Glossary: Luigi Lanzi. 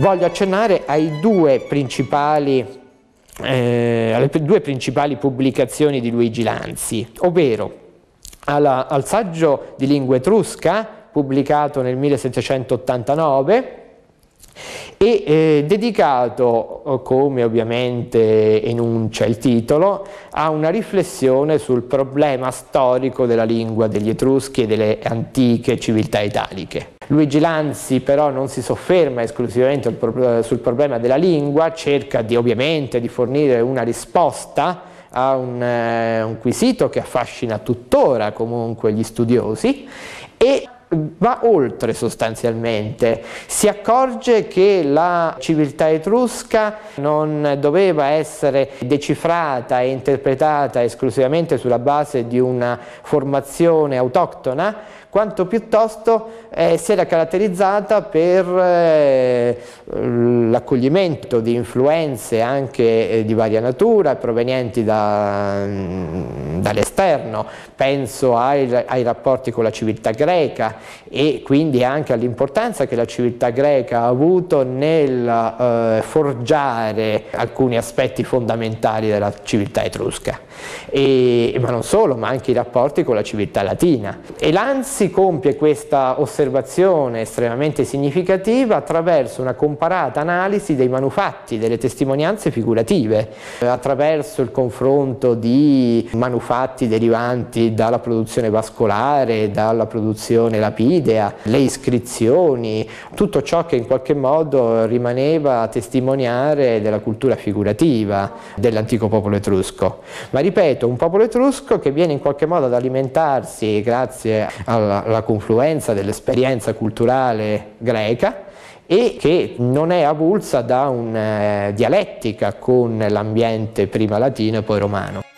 voglio accennare ai due principali alle due principali pubblicazioni di Luigi Lanzi, ovvero al saggio di lingua etrusca pubblicato nel 1789 e dedicato, come ovviamente enuncia il titolo, a una riflessione sul problema storico della lingua degli Etruschi e delle antiche civiltà italiche. Luigi Lanzi però non si sofferma esclusivamente sul problema della lingua, cerca ovviamente di fornire una risposta a un quesito che affascina tuttora comunque gli studiosi e va oltre sostanzialmente, si accorge che la civiltà etrusca non doveva essere decifrata e interpretata esclusivamente sulla base di una formazione autoctona, quanto piuttosto si era caratterizzata per l'accoglimento di influenze anche di varia natura provenienti dall'esterno, penso ai rapporti con la civiltà greca, e quindi anche all'importanza che la civiltà greca ha avuto nel forgiare alcuni aspetti fondamentali della civiltà etrusca, ma non solo, ma anche i rapporti con la civiltà latina. E Lanzi compie questa osservazione estremamente significativa attraverso una comparata analisi dei manufatti, delle testimonianze figurative, attraverso il confronto di manufatti derivanti dalla produzione vascolare, dalla produzione lapidea, le iscrizioni, tutto ciò che in qualche modo rimaneva a testimoniare della cultura figurativa dell'antico popolo etrusco. Ma ripeto, un popolo etrusco che viene in qualche modo ad alimentarsi grazie alla confluenza dell'esperienza culturale greca e che non è avulsa da una dialettica con l'ambiente prima latino e poi romano.